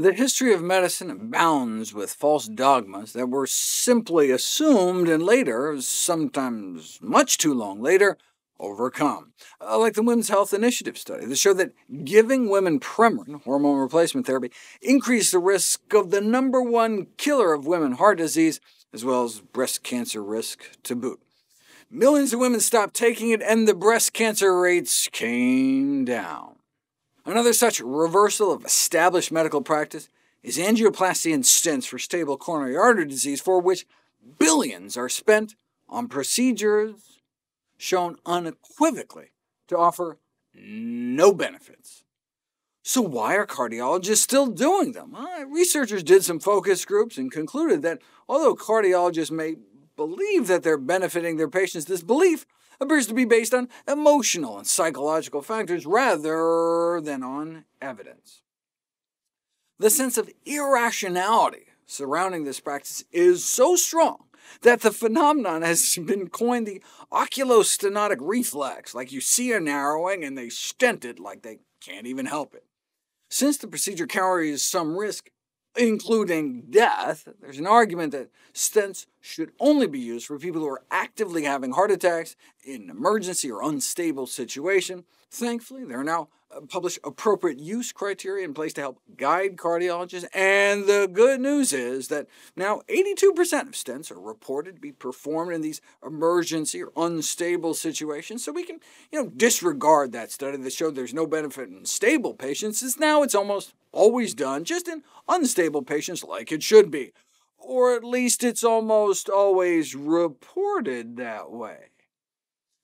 The history of medicine abounds with false dogmas that were simply assumed and later, sometimes much too long later, overcome. Like the Women's Health Initiative study that showed that giving women Premarin, hormone replacement therapy, increased the risk of the #1 killer of women, heart disease, as well as breast cancer risk to boot. Millions of women stopped taking it, and the breast cancer rates came down. Another such reversal of established medical practice is angioplasty and stents for stable coronary artery disease, for which billions are spent on procedures shown unequivocally to offer no benefits. So why are cardiologists still doing them? Researchers did some focus groups and concluded that although cardiologists may believe that they're benefiting their patients, this belief appears to be based on emotional and psychological factors rather than on evidence. The sense of irrationality surrounding this practice is so strong that the phenomenon has been coined the oculostenotic reflex, like you see a narrowing and they stent it like they can't even help it. Since the procedure carries some risk, including death, there's an argument that stents should only be used for people who are actively having heart attacks in an emergency or unstable situation. Thankfully, there are now published appropriate use criteria in place to help guide cardiologists, and the good news is that now 82% of stents are reported to be performed in these emergency or unstable situations, so we can disregard that study that showed there's no benefit in stable patients, since now it's almost always done just in unstable patients like it should be, or at least it's almost always reported that way.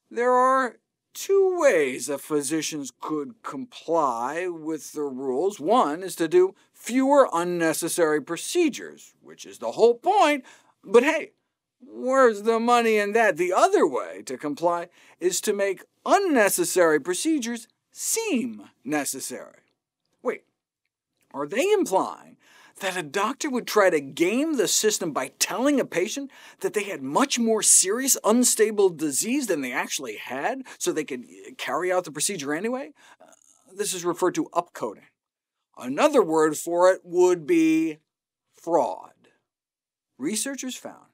There are two ways that physicians could comply with the rules. One is to do fewer unnecessary procedures, which is the whole point, but hey, where's the money in that? The other way to comply is to make unnecessary procedures seem necessary. Wait, are they implying that a doctor would try to game the system by telling a patient that they had much more serious, unstable disease than they actually had, so they could carry out the procedure anyway? This is referred to upcoding. Another word for it would be fraud. Researchers found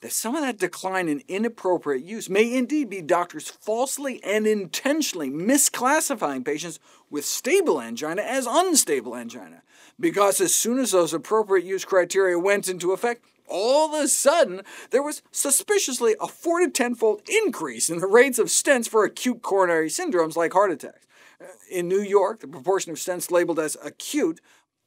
that some of that decline in inappropriate use may indeed be doctors falsely and intentionally misclassifying patients with stable angina as unstable angina, because as soon as those appropriate use criteria went into effect, all of a sudden there was suspiciously a 4- to 10-fold increase in the rates of stents for acute coronary syndromes like heart attacks. In New York, the proportion of stents labeled as acute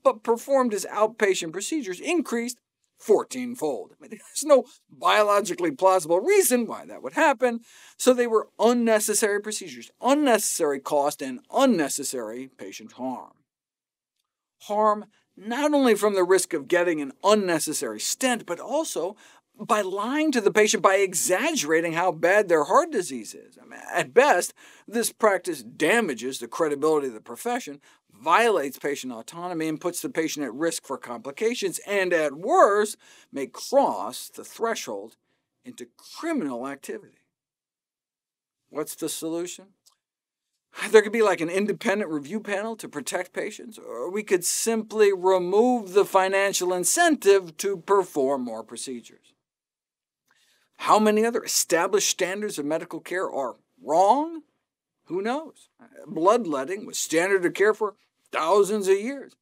but performed as outpatient procedures increased 14-fold. I mean, there's no biologically plausible reason why that would happen, so they were unnecessary procedures, unnecessary cost, and unnecessary patient harm. Harm not only from the risk of getting an unnecessary stent, but also by lying to the patient by exaggerating how bad their heart disease is. I mean, at best, this practice damages the credibility of the profession, violates patient autonomy, and puts the patient at risk for complications, and at worst, may cross the threshold into criminal activity. What's the solution? There could be like an independent review panel to protect patients, or we could simply remove the financial incentive to perform more procedures. How many other established standards of medical care are wrong? Who knows? Bloodletting was standard of care for thousands of years.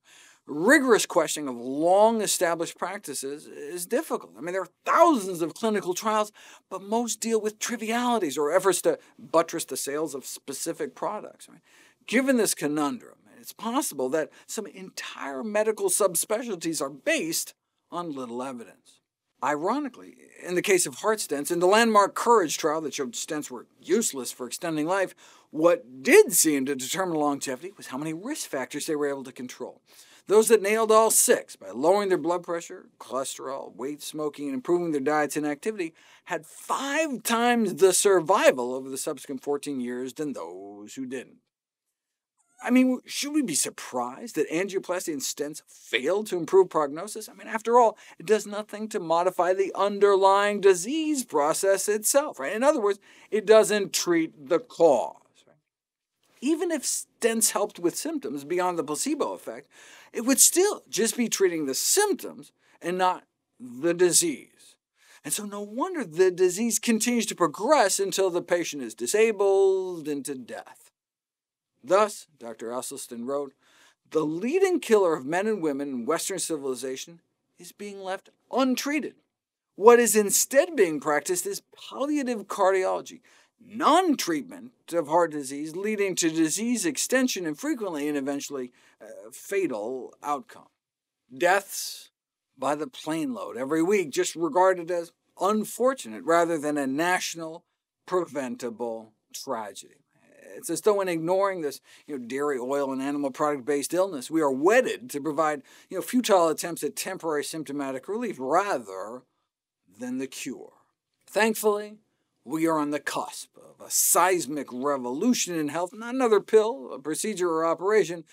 Rigorous questioning of long-established practices is difficult. I mean, there are thousands of clinical trials, but most deal with trivialities or efforts to buttress the sales of specific products. I mean, given this conundrum, it's possible that some entire medical subspecialties are based on little evidence. Ironically, in the case of heart stents, in the landmark COURAGE trial that showed stents were useless for extending life, what did seem to determine longevity was how many risk factors they were able to control. Those that nailed all 6 by lowering their blood pressure, cholesterol, weight, smoking, and improving their diets and activity had 5 times the survival over the subsequent 14 years than those who didn't. I mean, should we be surprised that angioplasty and stents failed to improve prognosis? I mean, after all, it does nothing to modify the underlying disease process itself, right? In other words, it doesn't treat the cause, right? even if stents helped with symptoms beyond the placebo effect, it would still just be treating the symptoms and not the disease. And so no wonder the disease continues to progress until the patient is disabled and to death. Thus, Dr. Esselstyn wrote, "The leading killer of men and women in Western civilization is being left untreated. What is instead being practiced is palliative cardiology, non-treatment of heart disease leading to disease extension and frequently and eventually fatal outcome. Deaths by the plane load every week, just regarded as unfortunate rather than a national preventable tragedy." It's as though in ignoring this dairy, oil, and animal product-based illness, we are wedded to provide futile attempts at temporary symptomatic relief rather than the cure. Thankfully, we are on the cusp of a seismic revolution in health, not another pill, a procedure, or operation,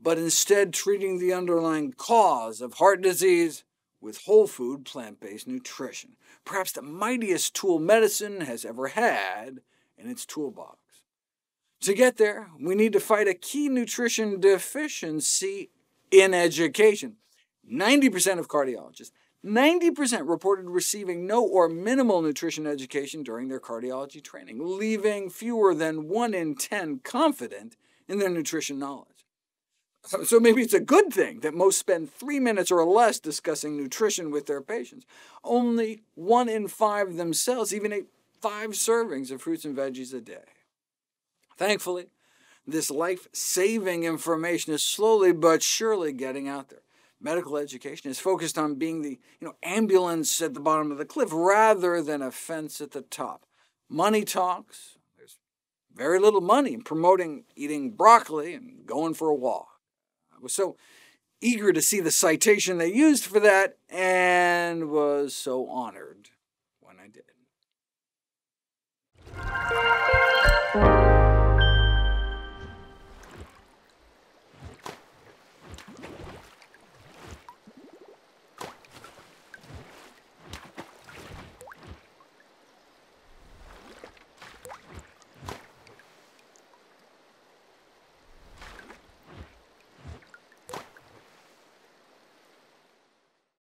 but instead treating the underlying cause of heart disease with whole food, plant-based nutrition, perhaps the mightiest tool medicine has ever had in its toolbox. To get there, we need to fight a key nutrition deficiency in education. 90% of cardiologists, 90% reported receiving no or minimal nutrition education during their cardiology training, leaving fewer than 1 in 10 confident in their nutrition knowledge. So maybe it's a good thing that most spend 3 minutes or less discussing nutrition with their patients. Only 1 in 5 themselves even ate 5 servings of fruits and veggies a day. Thankfully, this life-saving information is slowly but surely getting out there. Medical education is focused on being the ambulance at the bottom of the cliff rather than a fence at the top. Money talks. There's very little money in promoting eating broccoli and going for a walk. I was so eager to see the citation they used for that and was so honored when I did.